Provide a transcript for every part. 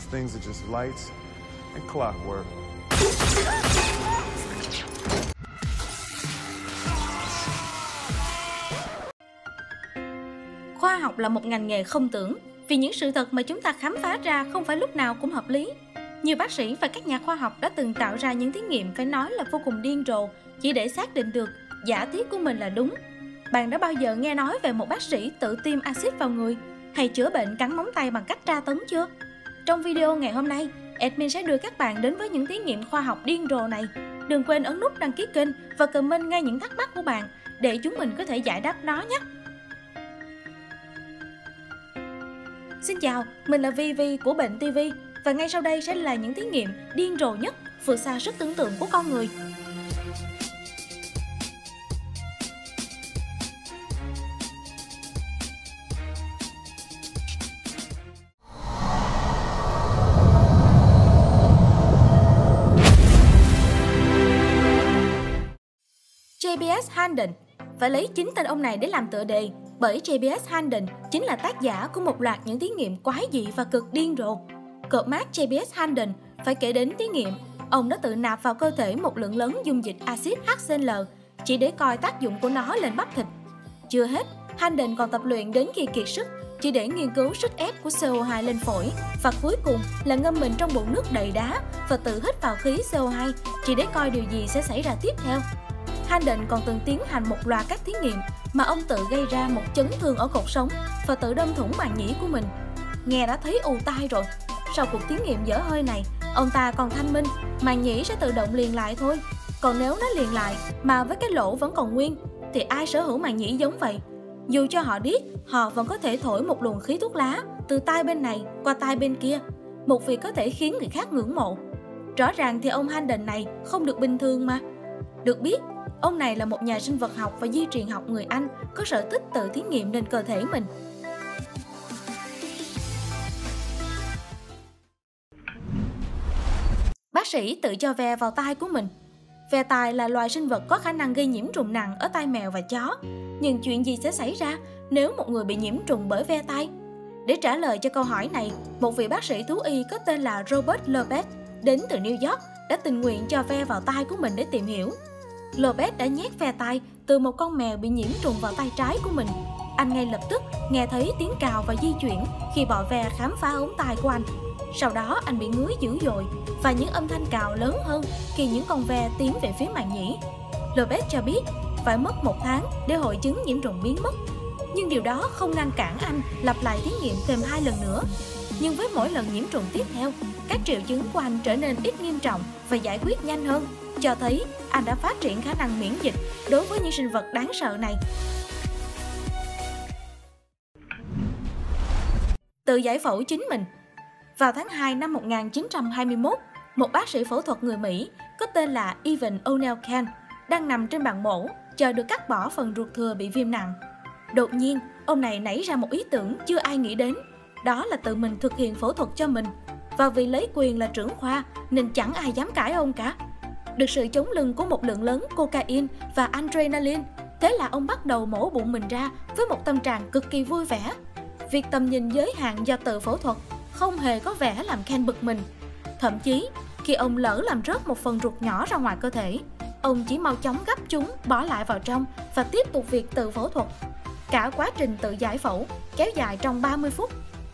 These things are just lights and clockwork. Khoa học là một ngành nghề không tưởng, vì những sự thật mà chúng ta khám phá ra không phải lúc nào cũng hợp lý. Nhiều bác sĩ và các nhà khoa học đã từng tạo ra những thí nghiệm phải nói là vô cùng điên rồ, chỉ để xác định được giả thiết của mình là đúng. Bạn đã bao giờ nghe nói về một bác sĩ tự tiêm axit vào người hay chữa bệnh cắn móng tay bằng cách tra tấn chưa? Trong video ngày hôm nay, admin sẽ đưa các bạn đến với những thí nghiệm khoa học điên rồ này. Đừng quên ấn nút đăng ký kênh và comment ngay những thắc mắc của bạn để chúng mình có thể giải đáp nó nhé. Xin chào, mình là Vivi của Bện TV và ngay sau đây sẽ là những thí nghiệm điên rồ nhất vượt xa sức tưởng tượng của con người. J.B.S. Haldane. Phải lấy chính tên ông này để làm tựa đề, bởi J.B.S. Haldane chính là tác giả của một loạt những thí nghiệm quái dị và cực điên rồ. Cột mốc J.B.S. Haldane phải kể đến thí nghiệm ông đã tự nạp vào cơ thể một lượng lớn dung dịch axit HCl chỉ để coi tác dụng của nó lên bắp thịt. Chưa hết, Haldane còn tập luyện đến khi kiệt sức chỉ để nghiên cứu sức ép của CO2 lên phổi, và cuối cùng là ngâm mình trong bồn nước đầy đá và tự hít vào khí CO2 chỉ để coi điều gì sẽ xảy ra tiếp theo. Haldane còn từng tiến hành một loạt các thí nghiệm mà ông tự gây ra một chấn thương ở cột sống và tự đâm thủng màng nhĩ của mình. Nghe đã thấy ù tai rồi. Sau cuộc thí nghiệm dở hơi này, ông ta còn thanh minh màng nhĩ sẽ tự động liền lại thôi. Còn nếu nó liền lại mà với cái lỗ vẫn còn nguyên thì ai sở hữu màng nhĩ giống vậy? Dù cho họ điếc, họ vẫn có thể thổi một luồng khí thuốc lá từ tai bên này qua tai bên kia, một việc có thể khiến người khác ngưỡng mộ. Rõ ràng thì ông Haldane này không được bình thường mà. Được biết, ông này là một nhà sinh vật học và di truyền học người Anh có sở thích tự thí nghiệm lên cơ thể mình. Bác sĩ tự cho ve vào tai của mình. Ve tai là loài sinh vật có khả năng gây nhiễm trùng nặng ở tai mèo và chó. Nhưng chuyện gì sẽ xảy ra nếu một người bị nhiễm trùng bởi ve tai? Để trả lời cho câu hỏi này, một vị bác sĩ thú y có tên là Robert Lopez đến từ New York đã tình nguyện cho ve vào tai của mình để tìm hiểu. Lopez đã nhét ve tai từ một con mèo bị nhiễm trùng vào tay trái của mình. Anh ngay lập tức nghe thấy tiếng cào và di chuyển khi bọ ve khám phá ống tai của anh. Sau đó anh bị ngứa dữ dội và những âm thanh cào lớn hơn khi những con ve tiến về phía màng nhĩ. Lopez cho biết phải mất một tháng để hội chứng nhiễm trùng biến mất. Nhưng điều đó không ngăn cản anh lặp lại thí nghiệm thêm 2 lần nữa. Nhưng với mỗi lần nhiễm trùng tiếp theo, các triệu chứng của anh trở nên ít nghiêm trọng và giải quyết nhanh hơn, cho thấy anh đã phát triển khả năng miễn dịch đối với những sinh vật đáng sợ này. Tự giải phẫu chính mình. Vào tháng 2 năm 1921, một bác sĩ phẫu thuật người Mỹ có tên là Evan O'Neill Kane đang nằm trên bàn mổ chờ được cắt bỏ phần ruột thừa bị viêm nặng. Đột nhiên, ông này nảy ra một ý tưởng chưa ai nghĩ đến, đó là tự mình thực hiện phẫu thuật cho mình. Và vì lấy quyền là trưởng khoa nên chẳng ai dám cãi ông cả. Được sự chống lưng của một lượng lớn cocaine và adrenaline, thế là ông bắt đầu mổ bụng mình ra với một tâm trạng cực kỳ vui vẻ. Việc tầm nhìn giới hạn do tự phẫu thuật không hề có vẻ làm Kane bực mình. Thậm chí, khi ông lỡ làm rớt một phần ruột nhỏ ra ngoài cơ thể, ông chỉ mau chóng gấp chúng bỏ lại vào trong và tiếp tục việc tự phẫu thuật. Cả quá trình tự giải phẫu kéo dài trong 30 phút.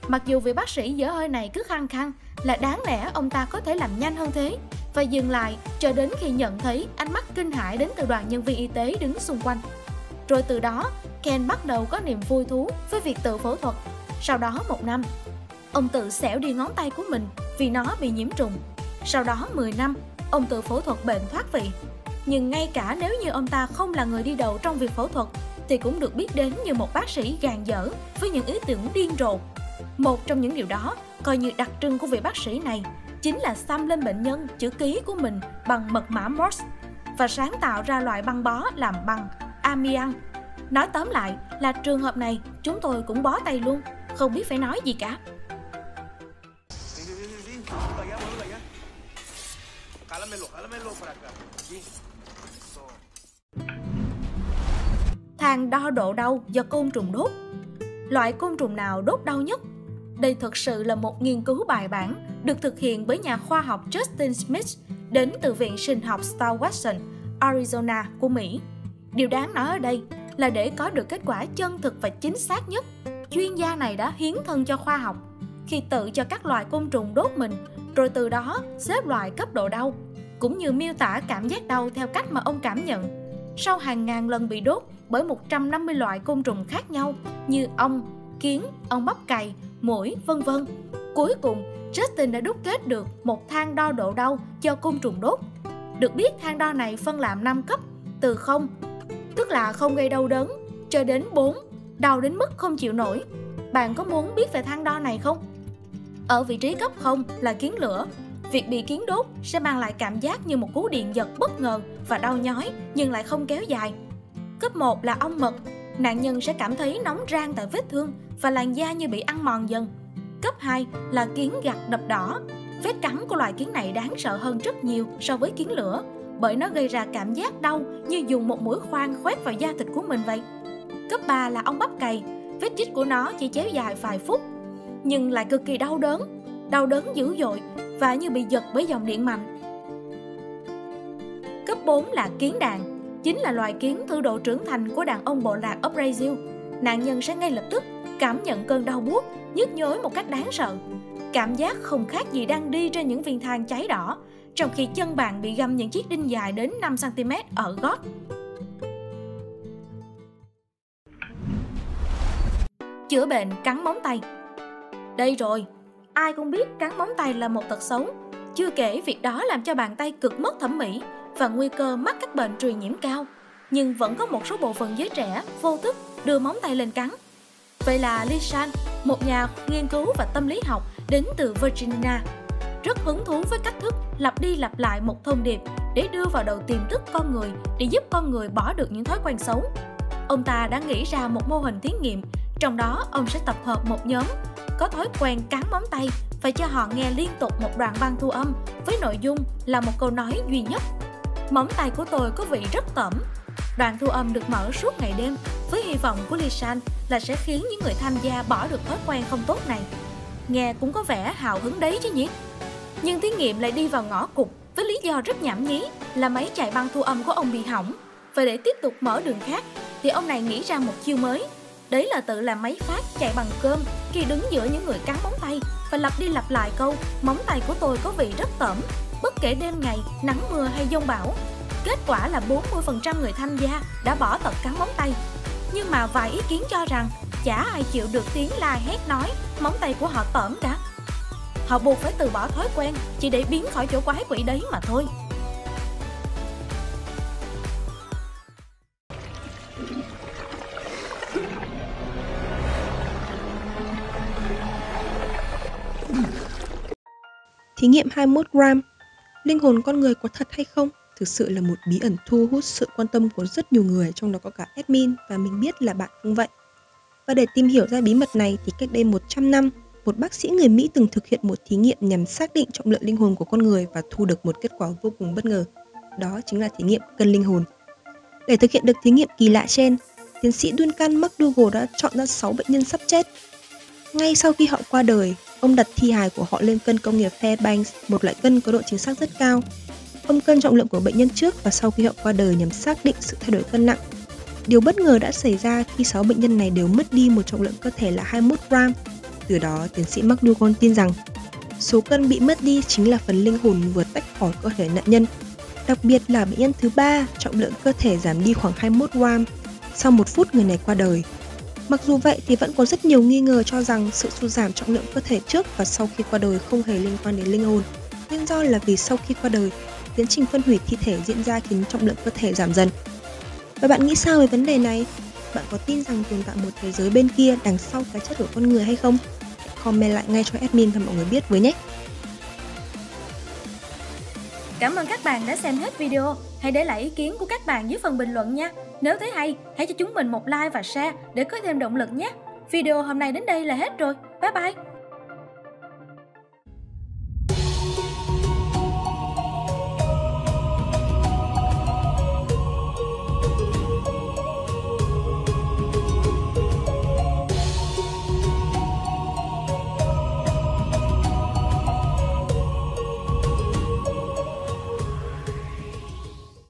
Mặc dù vị bác sĩ dở hơi này cứ khăng khăng là đáng lẽ ông ta có thể làm nhanh hơn thế và dừng lại cho đến khi nhận thấy ánh mắt kinh hãi đến từ đoàn nhân viên y tế đứng xung quanh. Rồi từ đó, Kane bắt đầu có niềm vui thú với việc tự phẫu thuật. Sau đó một năm, ông tự xẻo đi ngón tay của mình vì nó bị nhiễm trùng. Sau đó 10 năm, ông tự phẫu thuật bệnh thoát vị. Nhưng ngay cả nếu như ông ta không là người đi đầu trong việc phẫu thuật thì cũng được biết đến như một bác sĩ gàn dở với những ý tưởng điên rồ. Một trong những điều đó coi như đặc trưng của vị bác sĩ này chính là xăm lên bệnh nhân chữ ký của mình bằng mật mã Morse và sáng tạo ra loại băng bó làm bằng amiang. Nói tóm lại là trường hợp này chúng tôi cũng bó tay luôn, không biết phải nói gì cả. Thang đo độ đau do côn trùng đốt. Loại côn trùng nào đốt đau nhất? Đây thực sự là một nghiên cứu bài bản được thực hiện bởi nhà khoa học Justin Smith đến từ Viện Sinh học Star Watson, Arizona của Mỹ. Điều đáng nói ở đây là để có được kết quả chân thực và chính xác nhất, chuyên gia này đã hiến thân cho khoa học khi tự cho các loài côn trùng đốt mình, rồi từ đó xếp loại cấp độ đau, cũng như miêu tả cảm giác đau theo cách mà ông cảm nhận. Sau hàng ngàn lần bị đốt bởi 150 loại côn trùng khác nhau như ong, kiến, ong bắp cày, muỗi, vân vân. Cuối cùng, Justin đã đúc kết được một thang đo độ đau cho côn trùng đốt. Được biết thang đo này phân làm 5 cấp, từ 0, tức là không gây đau đớn, cho đến 4, đau đến mức không chịu nổi. Bạn có muốn biết về thang đo này không? Ở vị trí cấp 0 là kiến lửa. Việc bị kiến đốt sẽ mang lại cảm giác như một cú điện giật bất ngờ và đau nhói nhưng lại không kéo dài. Cấp 1 là ong mật. Nạn nhân sẽ cảm thấy nóng rang tại vết thương và làn da như bị ăn mòn dần. Cấp 2 là kiến gặt đập đỏ. Vết cắn của loài kiến này đáng sợ hơn rất nhiều so với kiến lửa, bởi nó gây ra cảm giác đau như dùng một mũi khoan khoét vào da thịt của mình vậy. Cấp 3 là ong bắp cày. Vết chích của nó chỉ kéo dài vài phút, nhưng lại cực kỳ đau đớn dữ dội và như bị giật bởi dòng điện mạnh. Cấp 4 là kiến đàn, chính là loài kiến thử độ trưởng thành của đàn ông bộ lạc ở Brazil. Nạn nhân sẽ ngay lập tức cảm nhận cơn đau buốt, nhức nhối một cách đáng sợ. Cảm giác không khác gì đang đi trên những viên than cháy đỏ, trong khi chân bạn bị găm những chiếc đinh dài đến 5 cm ở gót. Chữa bệnh cắn móng tay. Đây rồi, ai cũng biết cắn móng tay là một tật xấu. Chưa kể việc đó làm cho bàn tay cực mất thẩm mỹ và nguy cơ mắc các bệnh truyền nhiễm cao. Nhưng vẫn có một số bộ phận giới trẻ vô thức đưa móng tay lên cắn. Vậy là Lisan, một nhà nghiên cứu và tâm lý học đến từ Virginia, rất hứng thú với cách thức lặp đi lặp lại một thông điệp để đưa vào đầu tiềm thức con người để giúp con người bỏ được những thói quen xấu. Ông ta đã nghĩ ra một mô hình thí nghiệm, trong đó ông sẽ tập hợp một nhóm có thói quen cắn móng tay và cho họ nghe liên tục một đoạn băng thu âm với nội dung là một câu nói duy nhất. Móng tay của tôi có vị rất tẩm. Đoạn thu âm được mở suốt ngày đêm với hy vọng của Lisan là sẽ khiến những người tham gia bỏ được thói quen không tốt này. Nghe cũng có vẻ hào hứng đấy chứ nhỉ? Nhưng thí nghiệm lại đi vào ngõ cụt với lý do rất nhảm nhí là máy chạy băng thu âm của ông bị hỏng. Và để tiếp tục mở đường khác thì ông này nghĩ ra một chiêu mới. Đấy là tự làm máy phát chạy bằng cơm khi đứng giữa những người cắn móng tay và lặp đi lặp lại câu móng tay của tôi có vị rất tởm, bất kể đêm ngày, nắng mưa hay giông bão. Kết quả là 40% người tham gia đã bỏ tật cắn móng tay. Nhưng mà vài ý kiến cho rằng chả ai chịu được tiếng la hét nói móng tay của họ tởm cả. Họ buộc phải từ bỏ thói quen chỉ để biến khỏi chỗ quái quỷ đấy mà thôi. Thí nghiệm 21 gram, linh hồn con người có thật hay không, thực sự là một bí ẩn thu hút sự quan tâm của rất nhiều người, trong đó có cả admin và mình biết là bạn cũng vậy. Và để tìm hiểu ra bí mật này thì cách đây 100 năm, một bác sĩ người Mỹ từng thực hiện một thí nghiệm nhằm xác định trọng lượng linh hồn của con người và thu được một kết quả vô cùng bất ngờ. Đó chính là thí nghiệm cân linh hồn. Để thực hiện được thí nghiệm kỳ lạ trên, tiến sĩ Duncan MacDougall đã chọn ra 6 bệnh nhân sắp chết. Ngay sau khi họ qua đời, ông đặt thi hài của họ lên cân công nghiệp Fairbanks, một loại cân có độ chính xác rất cao. Ông cân trọng lượng của bệnh nhân trước và sau khi họ qua đời nhằm xác định sự thay đổi cân nặng. Điều bất ngờ đã xảy ra khi 6 bệnh nhân này đều mất đi một trọng lượng cơ thể là 21 gram. Từ đó, tiến sĩ MacDougall tin rằng số cân bị mất đi chính là phần linh hồn vừa tách khỏi cơ thể nạn nhân. Đặc biệt là bệnh nhân thứ 3, trọng lượng cơ thể giảm đi khoảng 21 gram. Sau 1 phút người này qua đời. Mặc dù vậy thì vẫn có rất nhiều nghi ngờ cho rằng sự sụt giảm trọng lượng cơ thể trước và sau khi qua đời không hề liên quan đến linh hồn. Nguyên do là vì sau khi qua đời, tiến trình phân hủy thi thể diễn ra khiến trọng lượng cơ thể giảm dần. Và bạn nghĩ sao về vấn đề này? Bạn có tin rằng tồn tại một thế giới bên kia đằng sau cái chết của con người hay không? Hãy comment lại ngay cho admin và mọi người biết với nhé! Cảm ơn các bạn đã xem hết video. Hãy để lại ý kiến của các bạn dưới phần bình luận nha. Nếu thấy hay, hãy cho chúng mình một like và share để có thêm động lực nhé. Video hôm nay đến đây là hết rồi. Bye bye!